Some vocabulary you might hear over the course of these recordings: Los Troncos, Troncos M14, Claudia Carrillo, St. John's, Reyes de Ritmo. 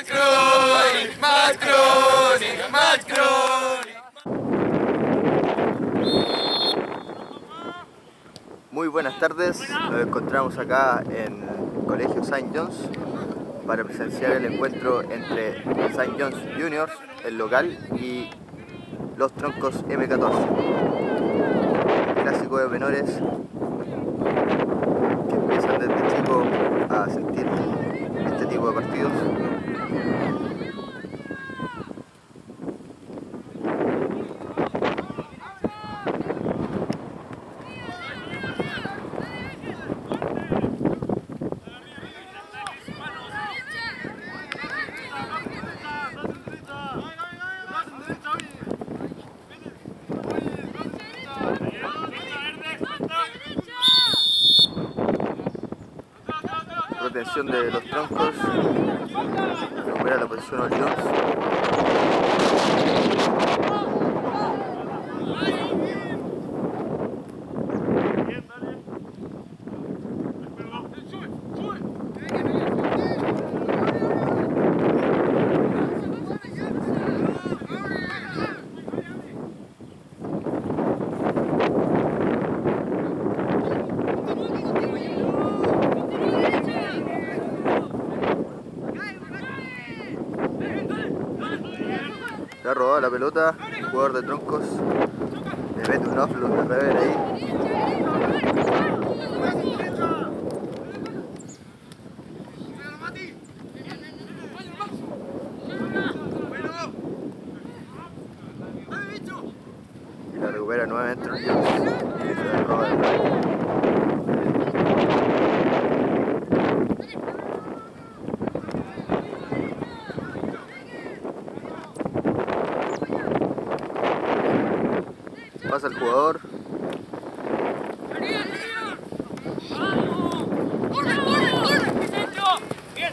Macron, Macron, Macron. Muy buenas tardes, nos encontramos acá en el Colegio St. John's para presenciar el encuentro entre St. John's Juniors, el local, y los Troncos M14, el clásico de menores que empiezan desde chico a sentir este tipo de partidos. Retención de los Troncos, recupera la posición Los Jones. Ha robado la pelota, el jugador de Troncos le mete un offload de revés ahí. Y la recupera nuevamente Jones, y se la roba de revés. Pasa el jugador. ¡Corre, corre, corre! ¡Bien!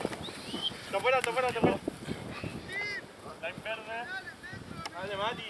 ¡Tofuera, tofuera, tofuera! Está en verde. ¡Dale, Mati!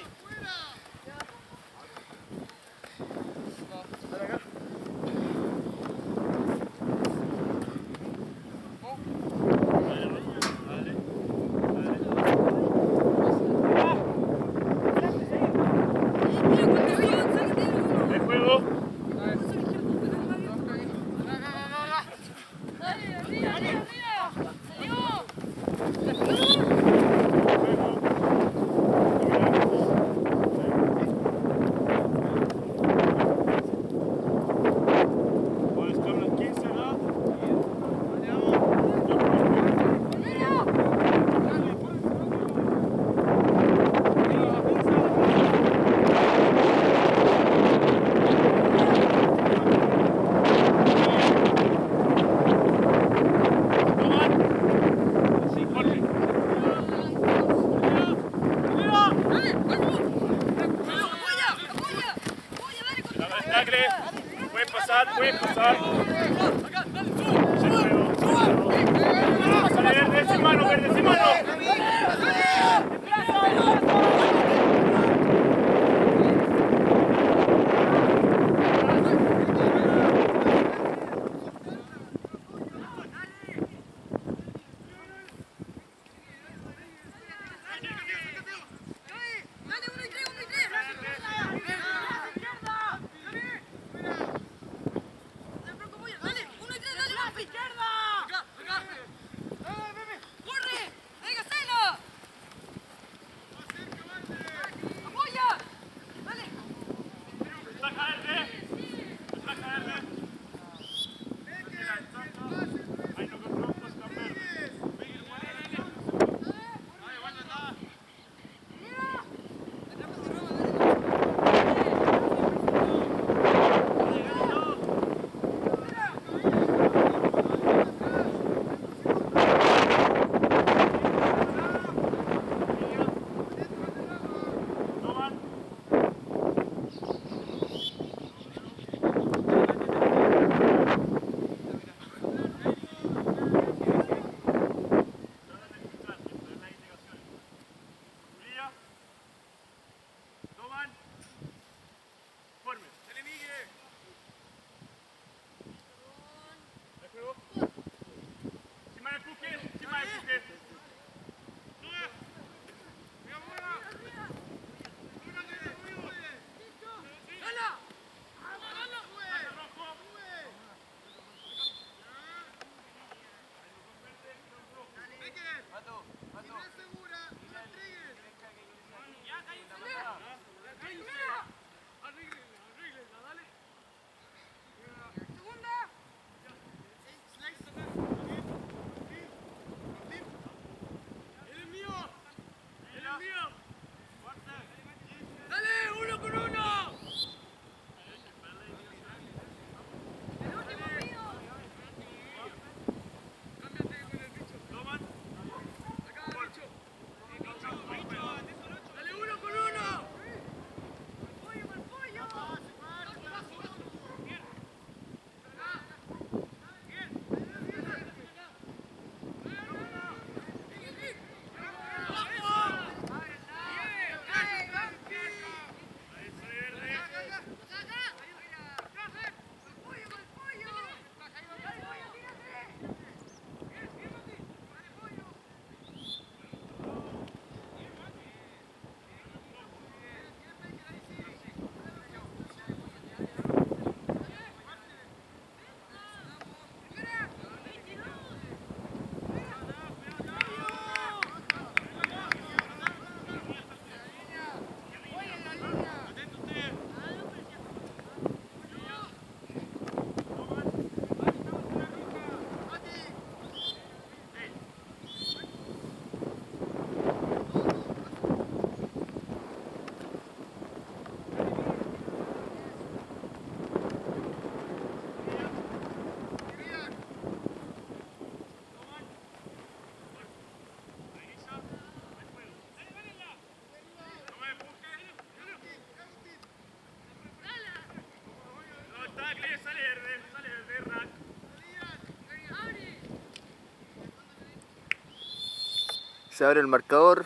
Se abre el marcador.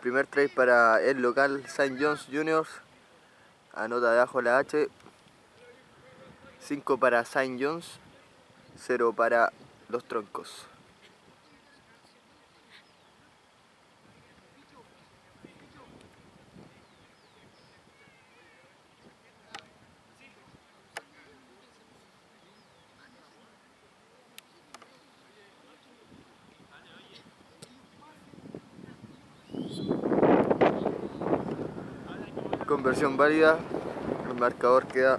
Primer try para el local St. John's Juniors. Anota debajo la H. 5 para St. John's, 0 para Los Troncos. Conversión válida, el marcador queda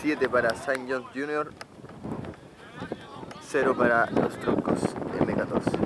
7 para St. John's Junior, 0 para Los Troncos M14.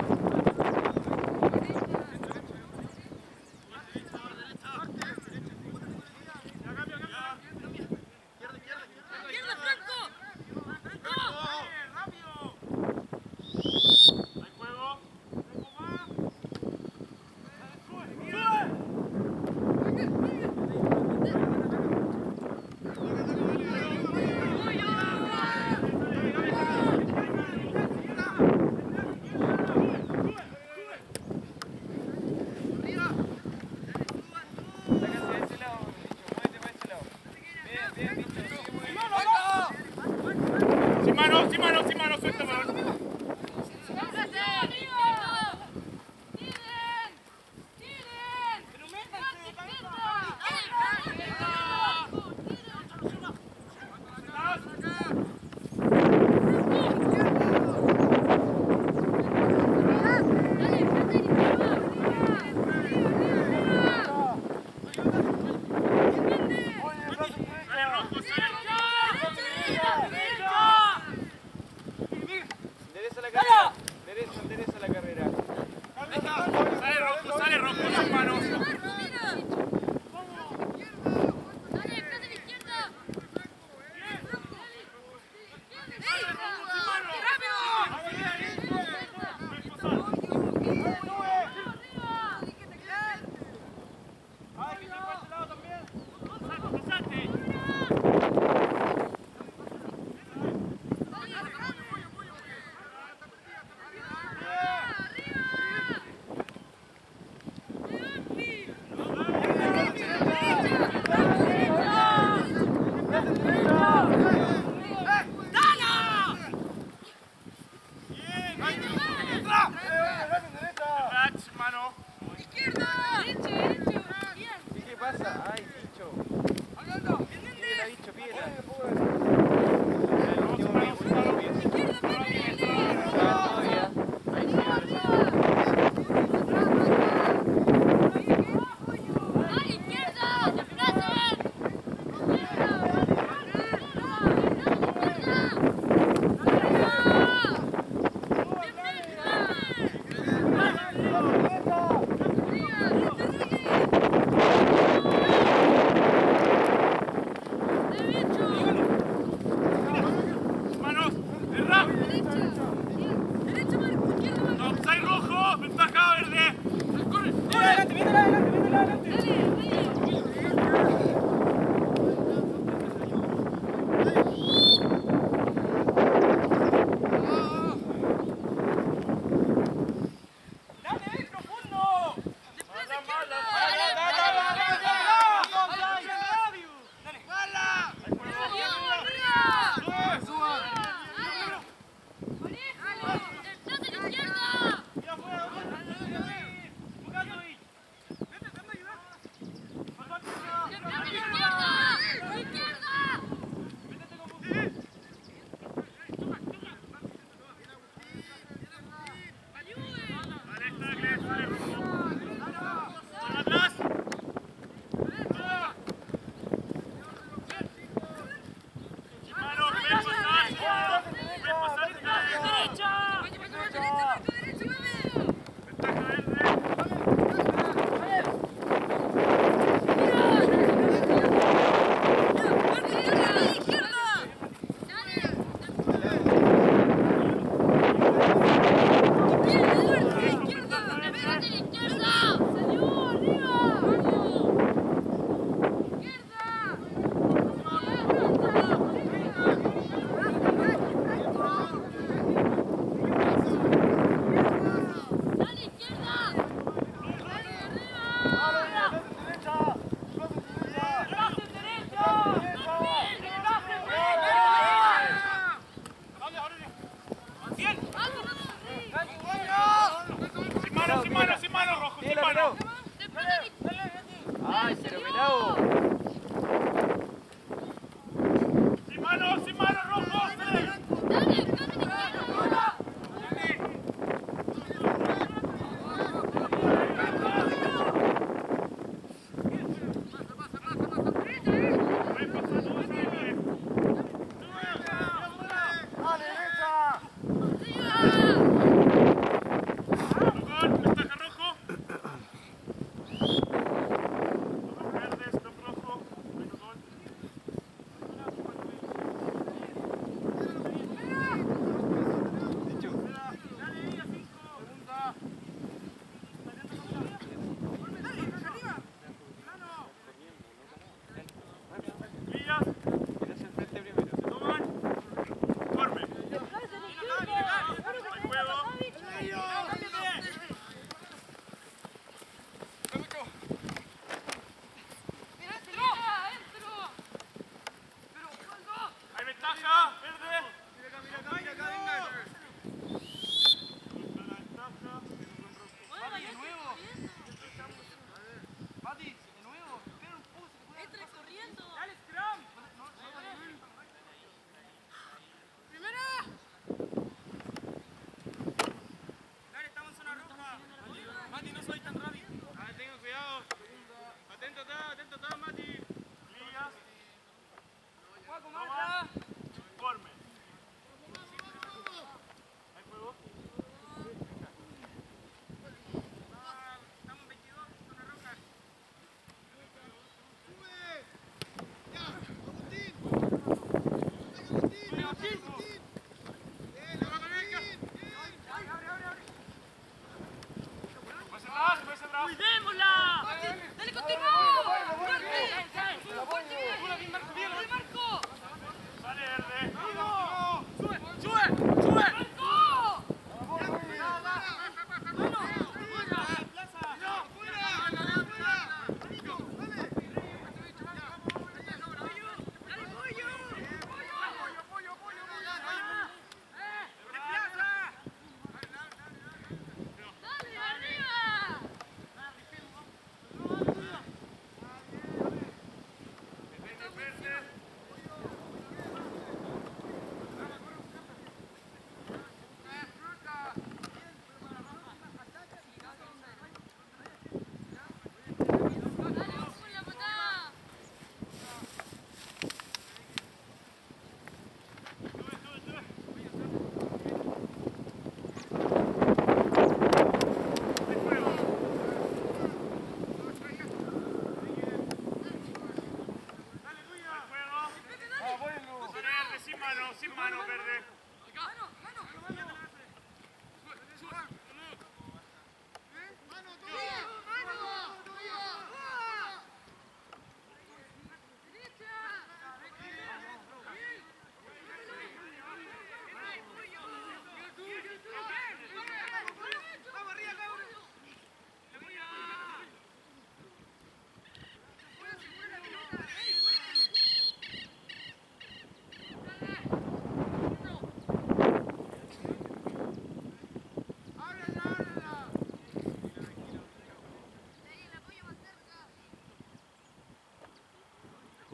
sin mano, rojo, sin mano. Ay, se lo pelado. Sin mano, rojo.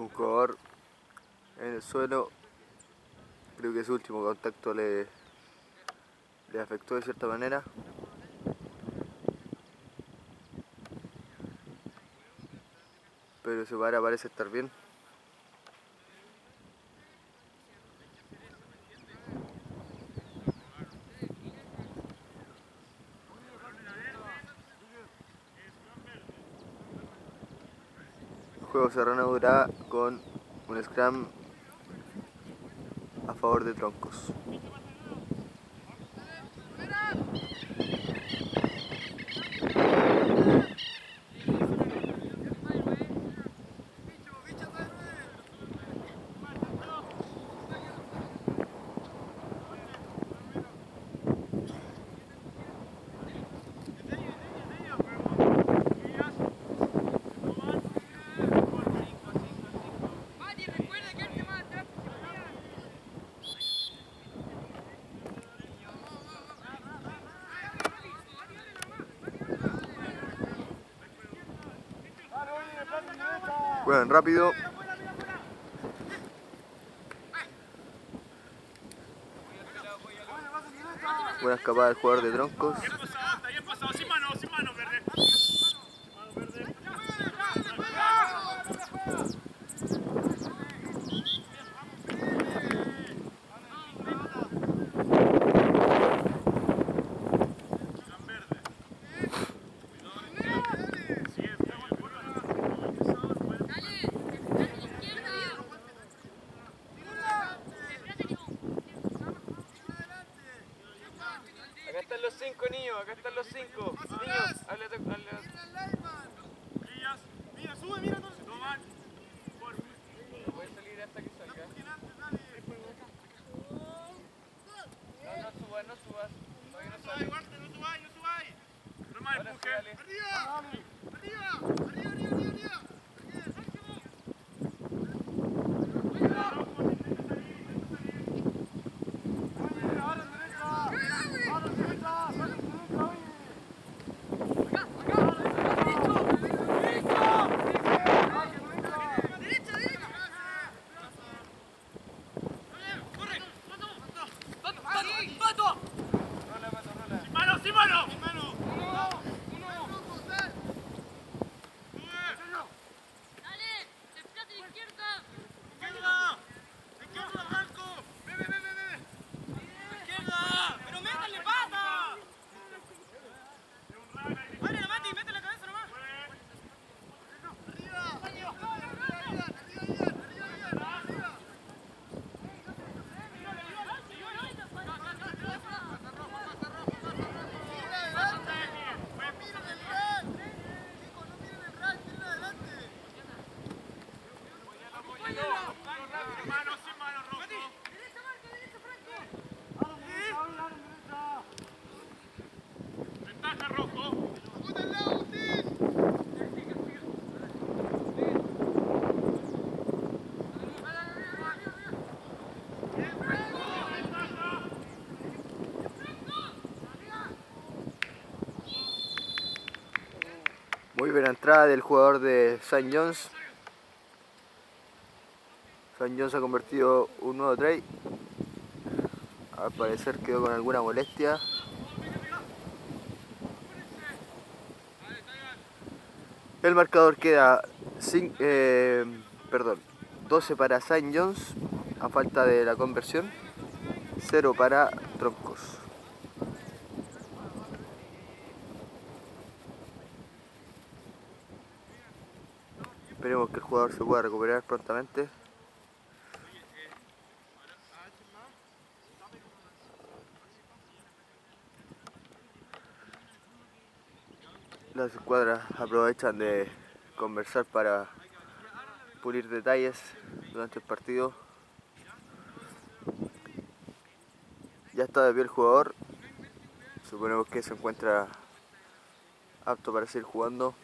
Un jugador en el suelo, creo que su último contacto le afectó de cierta manera. Pero su vara parece estar bien. El juego se reanudará con un scrum a favor de Troncos. Juegan rápido. Buena escapada del jugador de Troncos. Acá están los 5 niños, háblate. Mira, sube, mira, entonces. No van. No puede salir hasta que salga. No subas. No subáis. No más empuje. Arriba. Muy buena entrada del jugador de St. John's. St. John's ha convertido un nuevo try. Al parecer quedó con alguna molestia. El marcador queda 12 para St. John's a falta de la conversión, 0 para Troncos. Esperemos que el jugador se pueda recuperar prontamente. Las escuadras aprovechan de conversar para pulir detalles durante el partido. Ya está de pie el jugador. Suponemos que se encuentra apto para seguir jugando.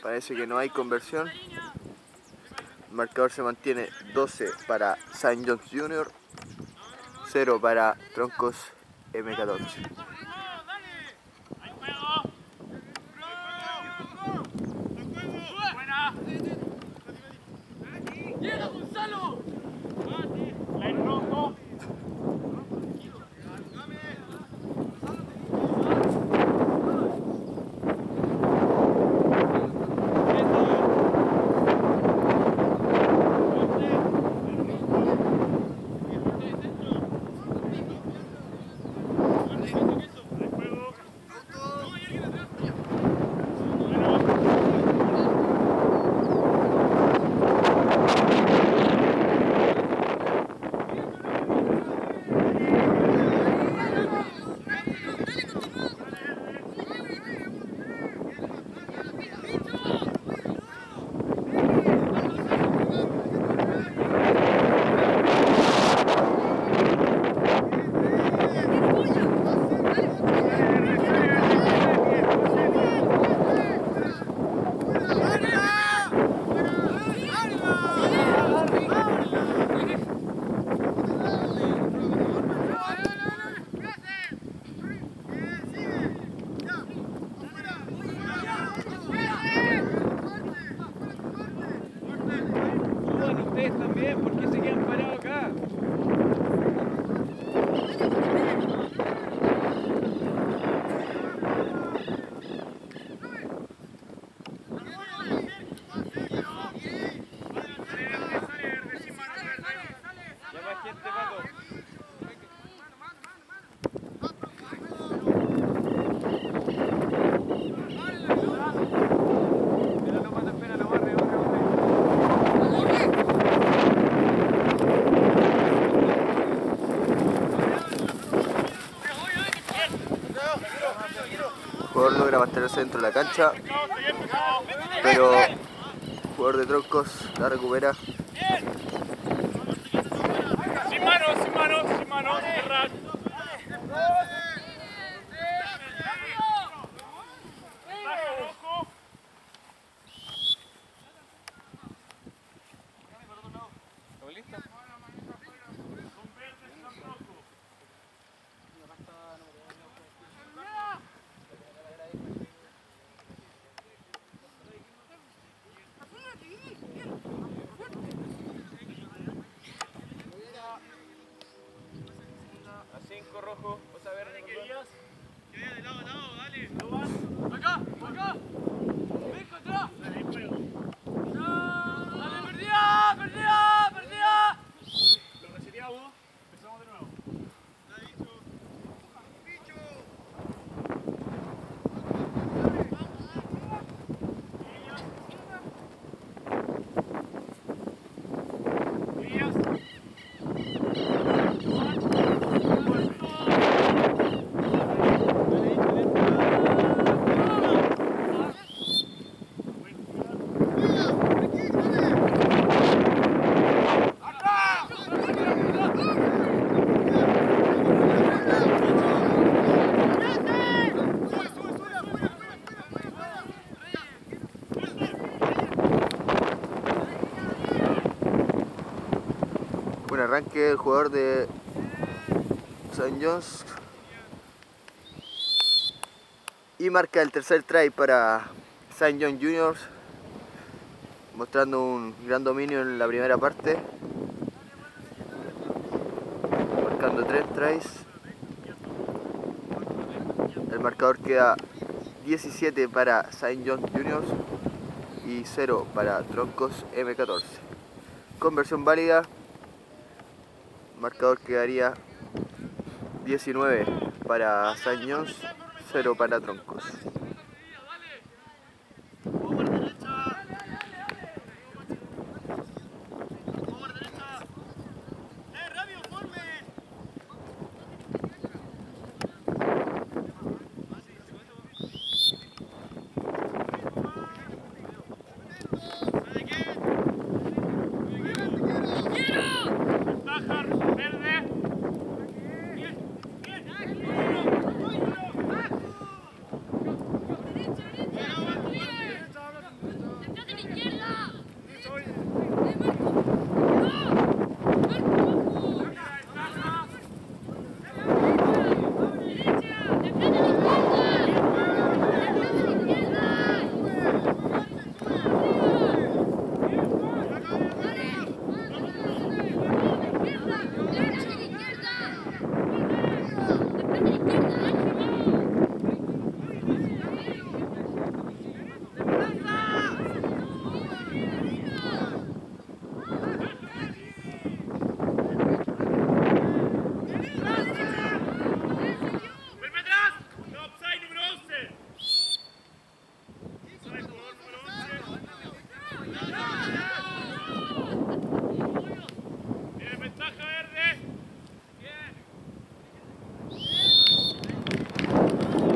Parece que no hay conversión. El marcador se mantiene 12 para St. John's Junior, 0 para Troncos M14. Gracias. El jugador logra mantenerse dentro de la cancha, pero el jugador de Troncos la recupera. Sin manos, sin manos, sin manos. Rojo, o sea, verde, que querías. Que vaya de lado a lado, dale. ¿Lo vas? Acá, acá. Ven contra. Dale, pego. No, dale, perdida, perdida, perdida. Lo resería vos. Empezamos de nuevo. Está dicho. Arranque el jugador de St. John's y marca el tercer try para St. John's Juniors, mostrando un gran dominio en la primera parte, marcando 3 tries. El marcador queda 17 para St. John's Juniors y 0 para Troncos M14. Conversión válida. Marcador quedaría 19 para St. John's, 0 para Troncos.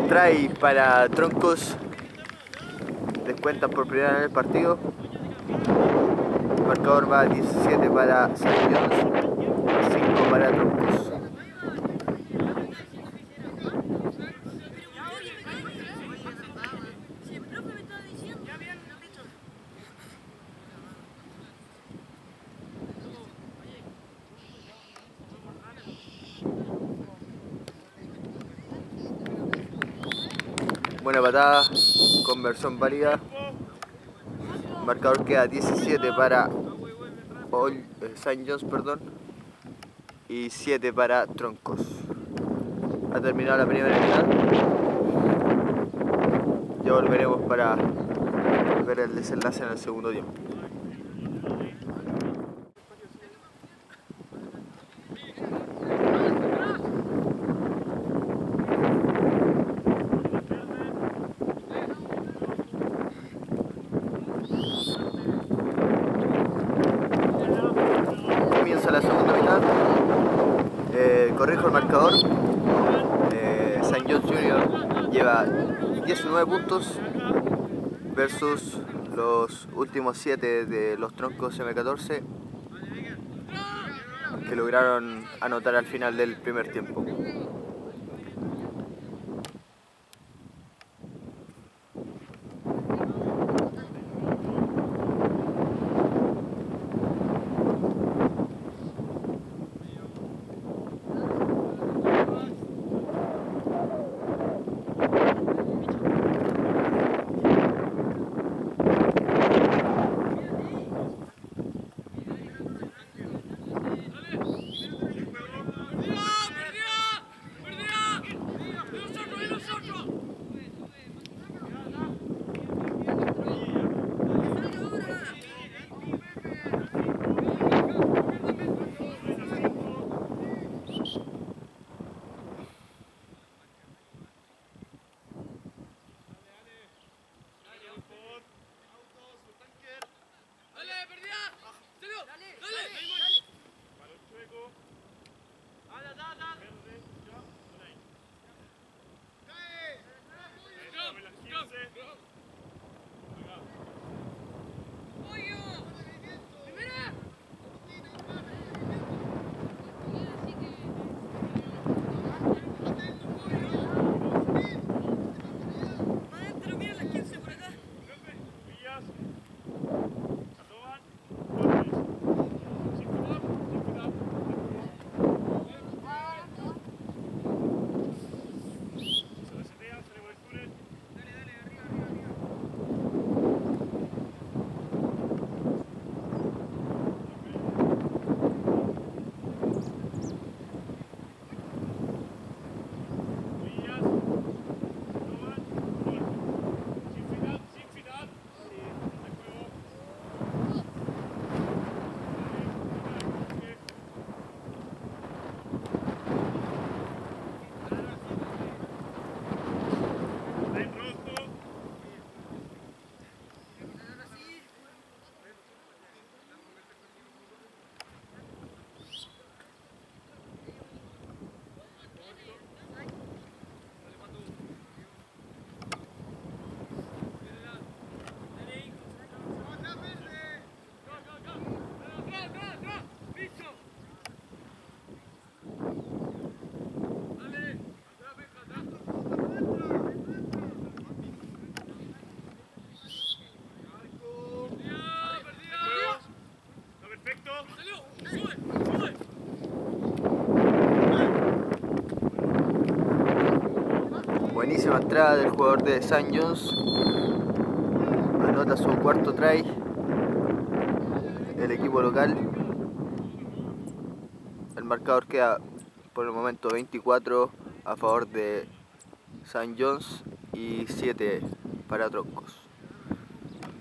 Try para Troncos, descuentan por primera vez en el partido. El marcador va 17 para St. John's, 5 para Troncos. Buena patada, conversión válida. Marcador queda 17 para St. John's, perdón, y 7 para Troncos. Ha terminado la primera mitad. Ya volveremos para ver el desenlace en el segundo tiempo. Corrijo el marcador. St. John's Junior lleva 19 puntos versus los últimos 7 de los Troncos M14 que lograron anotar al final del primer tiempo. Buenísima entrada del jugador de St. John's, anota su cuarto try el equipo local. El marcador queda por el momento 24 a favor de St. John's y 7 para Troncos.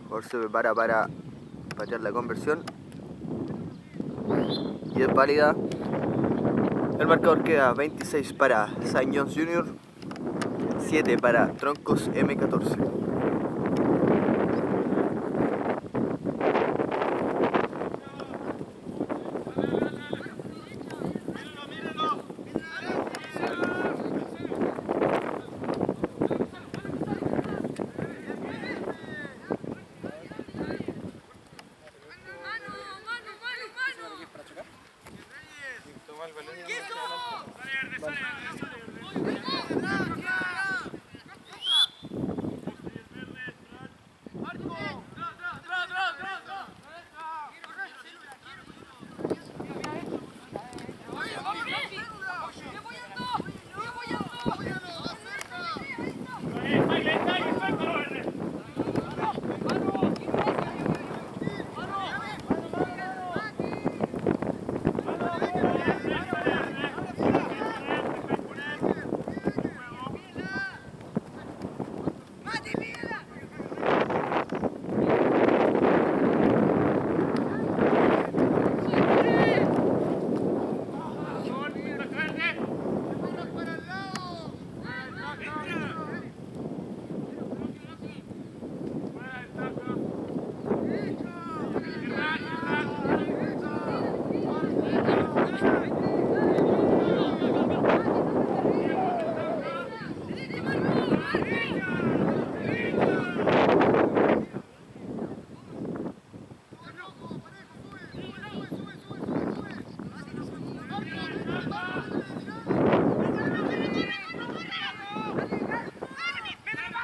Ahora se prepara para fallar la conversión y es válida. El marcador queda 26 para St. John's Junior, 7 para Troncos M14.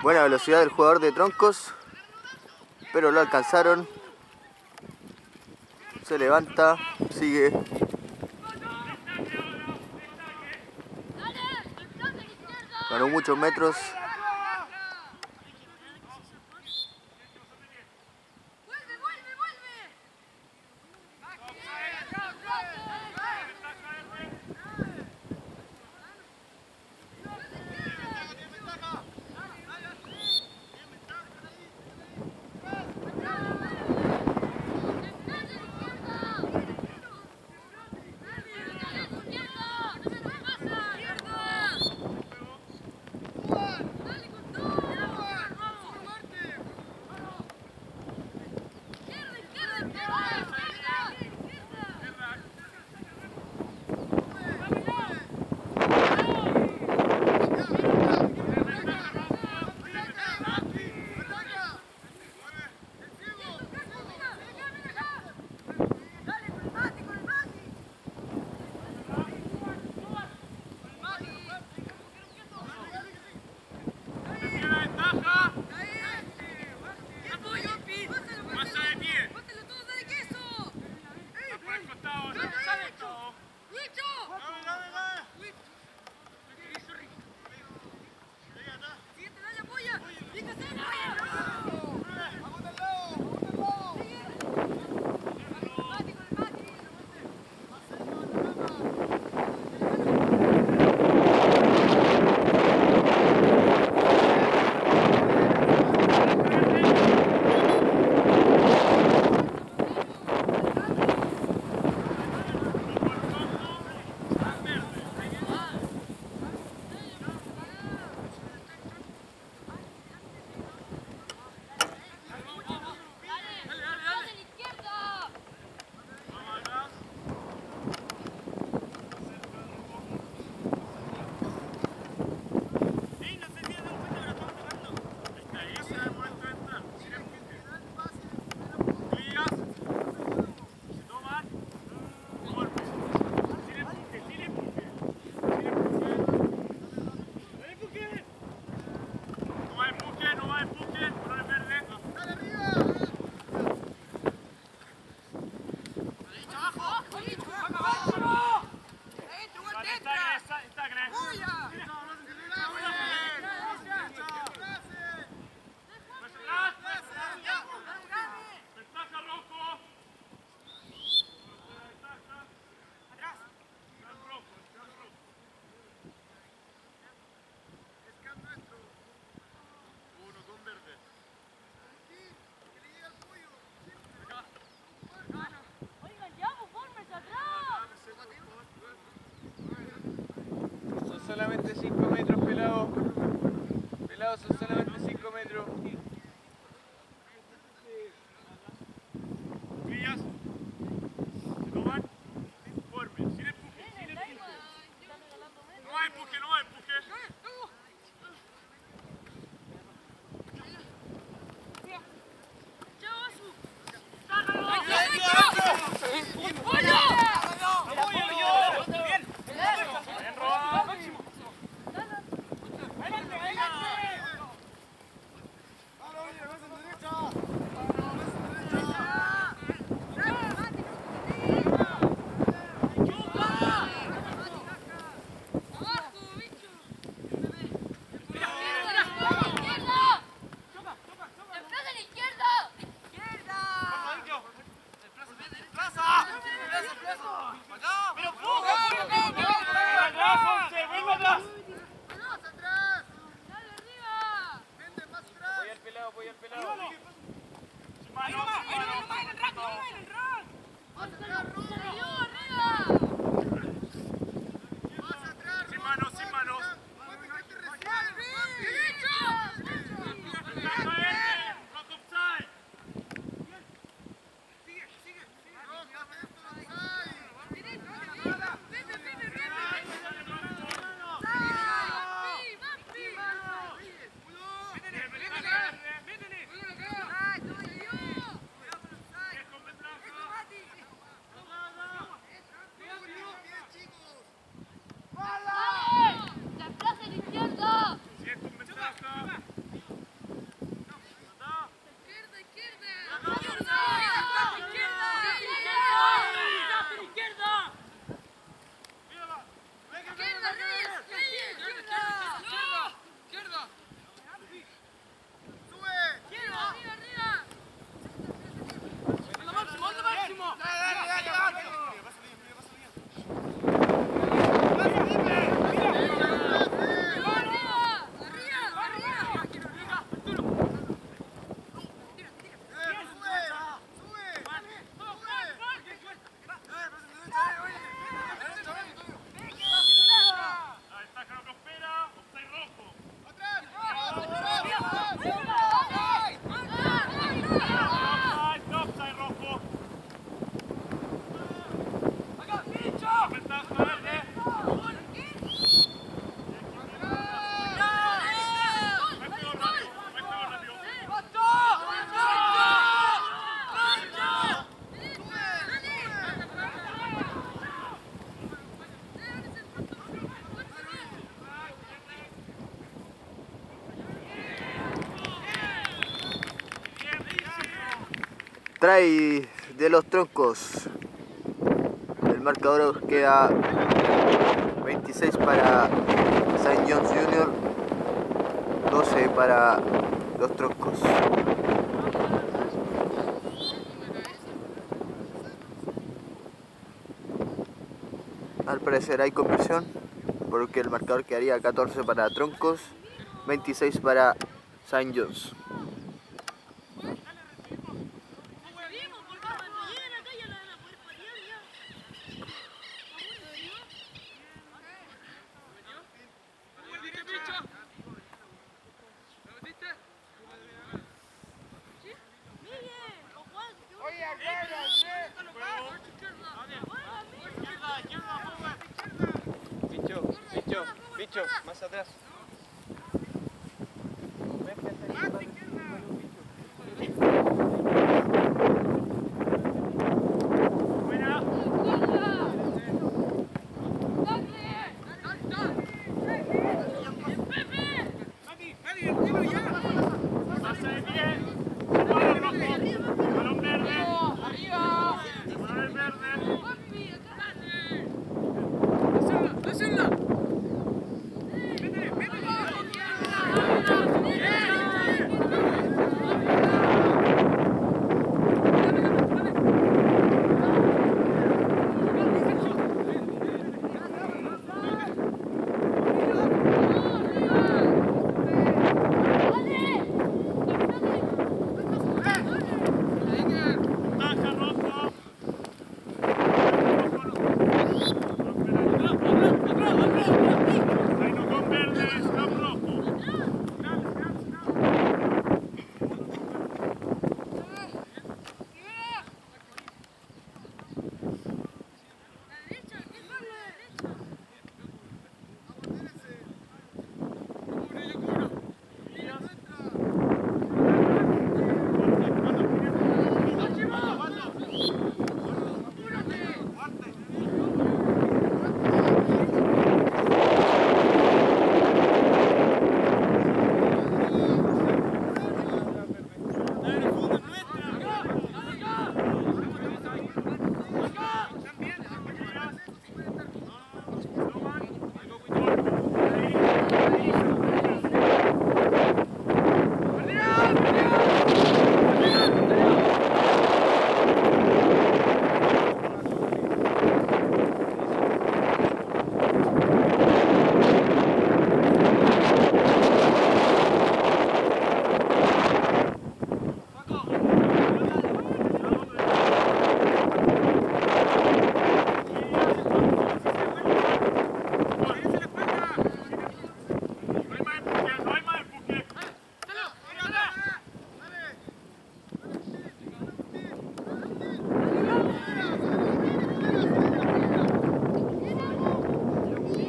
Buena velocidad del jugador de Troncos, pero lo alcanzaron. Se levanta, sigue. Ganó muchos metros. Solamente 5 metros, pelado. Pelado, son solamente 5 metros. Villas, se toman, informe, sin empuje, sin empuje. No hay empuje, no hay empuje. ¡Vamos! ¡Detrás de la izquierda! ¡Siento un metrazo! Trae de los Troncos. El marcador queda 26 para St. John's Junior, 12 para los Troncos. Al parecer hay conversión, porque el marcador quedaría 14 para Troncos, 26 para St. John's. Más atrás.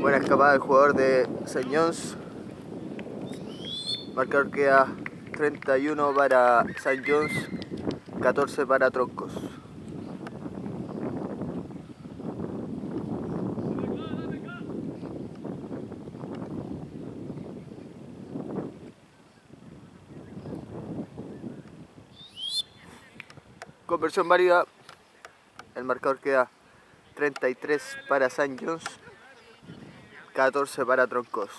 Buena escapada del jugador de St. John's. Marcador queda 31 para St. John's, 14 para Troncos. Conversión válida. El marcador queda 33 para St. John's, 14 para Troncos.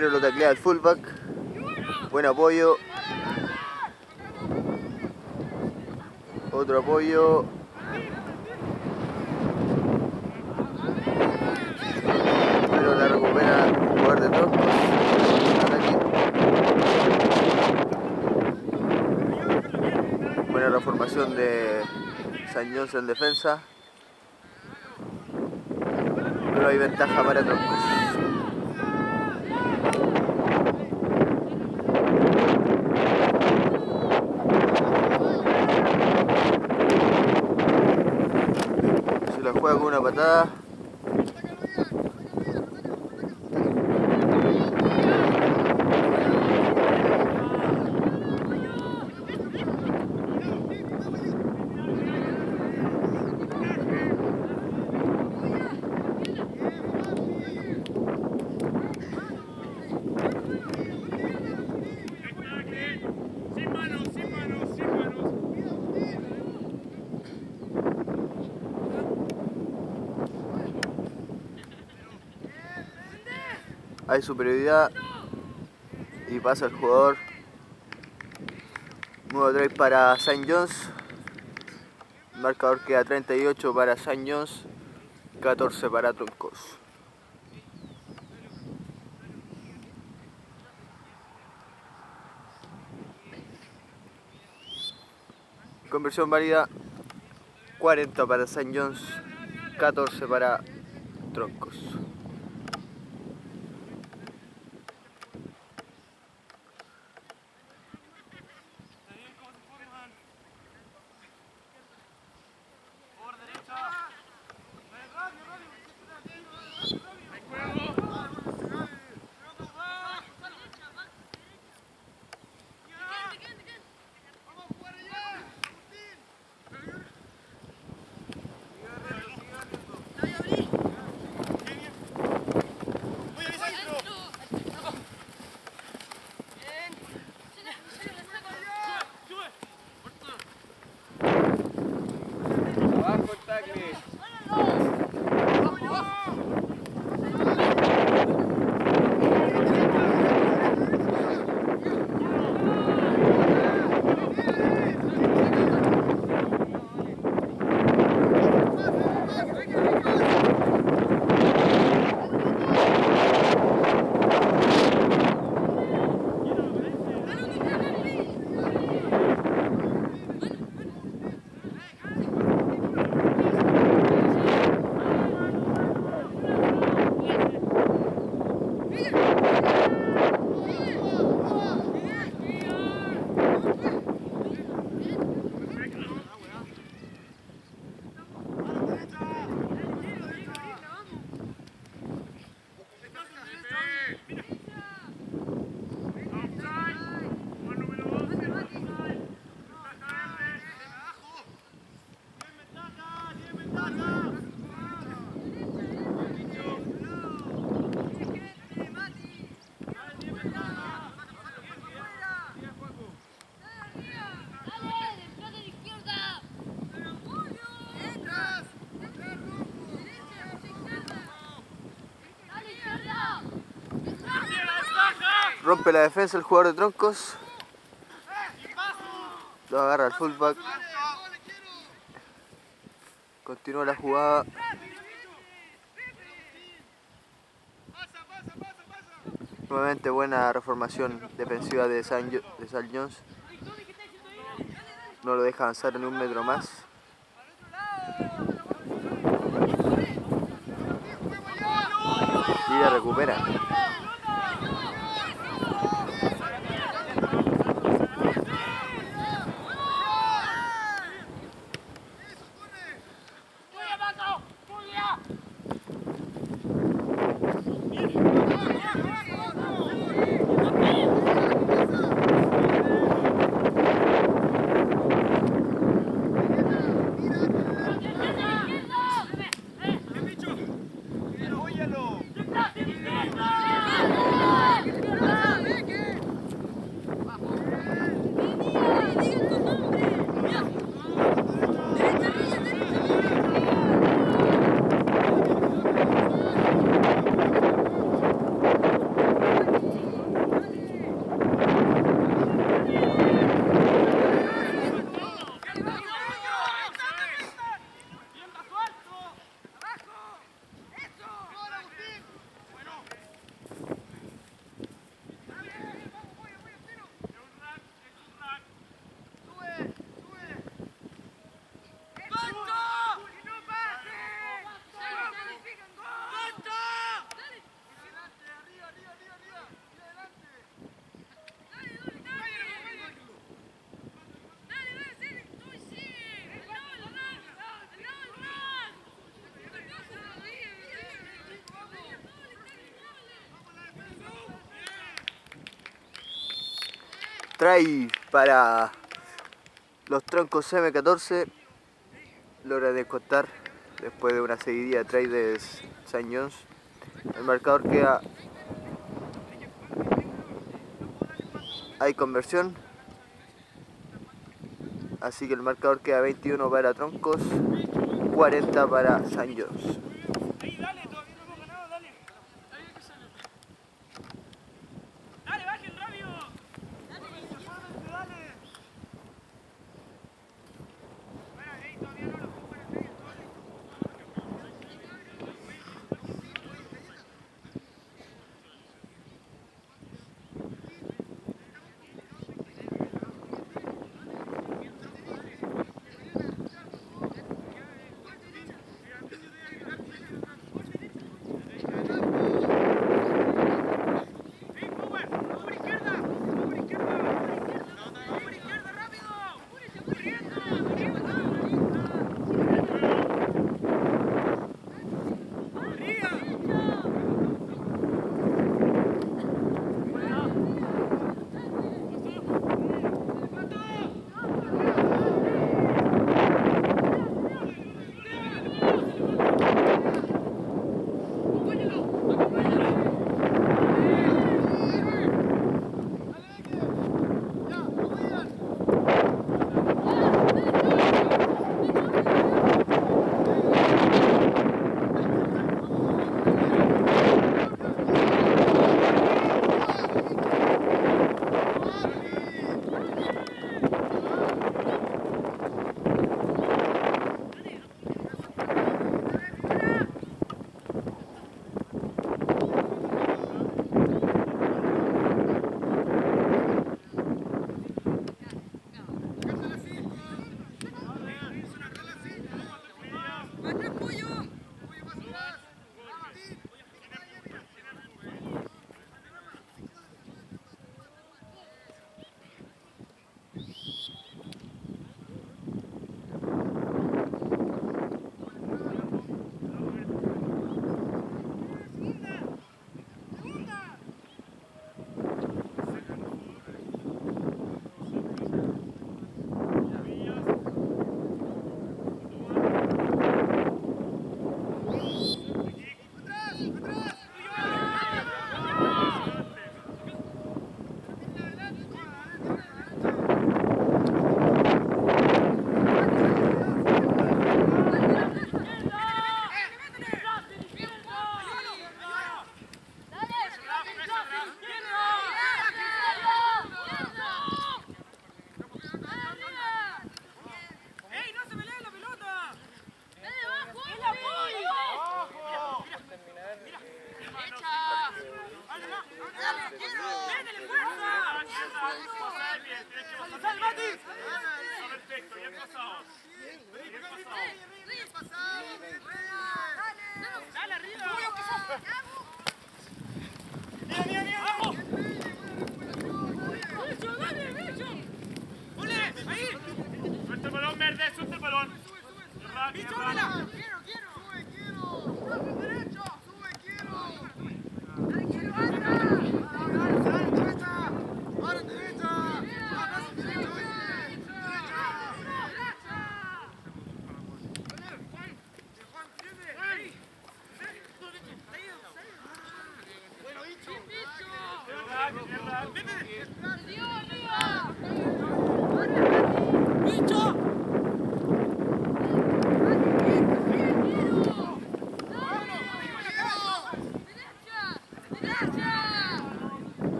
Guerrero lo taclea al fullback. Buen apoyo. Otro apoyo. Pero la recupera el jugador de Troncos. Buena reformación de St. John's en defensa. Pero hay ventaja para Troncos. Juega con una patada. Hay superioridad y pasa el jugador. Nuevo drive para St. John's. El marcador queda 38 para St. John's, 14 para Troncos. Conversión válida, 40 para St. John's, 14 para Troncos. Rompe la defensa el jugador de Troncos. Lo agarra el fullback. Continúa la jugada. Nuevamente buena reformación defensiva de St. John's. No lo deja avanzar ni un metro más. Y la recupera. ¡Gracias! Try para los Troncos M14. Logra descontar después de una seguidilla de try de St. John's. El marcador queda. Hay conversión. Así que el marcador queda 21 para Troncos, 40 para St. John's.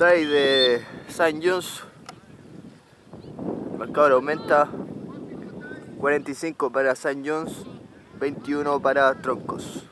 trail de St. John's. El marcador aumenta, 45 para St. John's, 21 para Troncos.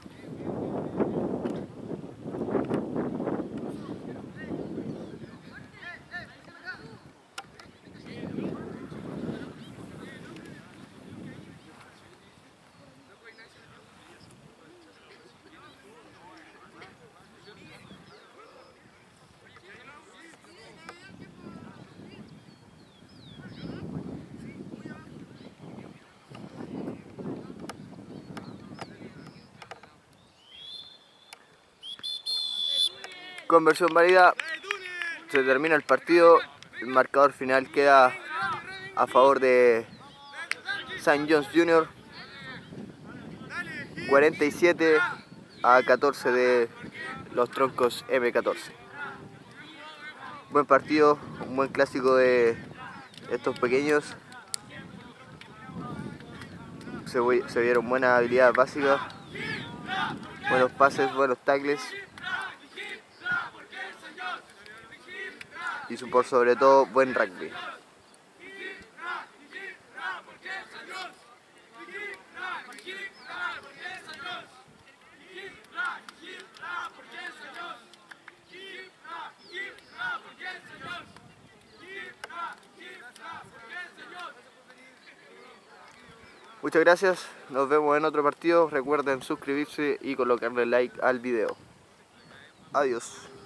Conversión válida, se termina el partido, el marcador final queda a favor de St. John's Junior, 47 a 14 de los Troncos M14. Buen partido, un buen clásico de estos pequeños. Se vieron buenas habilidades básicas, buenos pases, buenos tackles. Y por sobre todo, buen rugby. Muchas gracias, nos vemos en otro partido. Recuerden suscribirse y colocarle like al video. Adiós.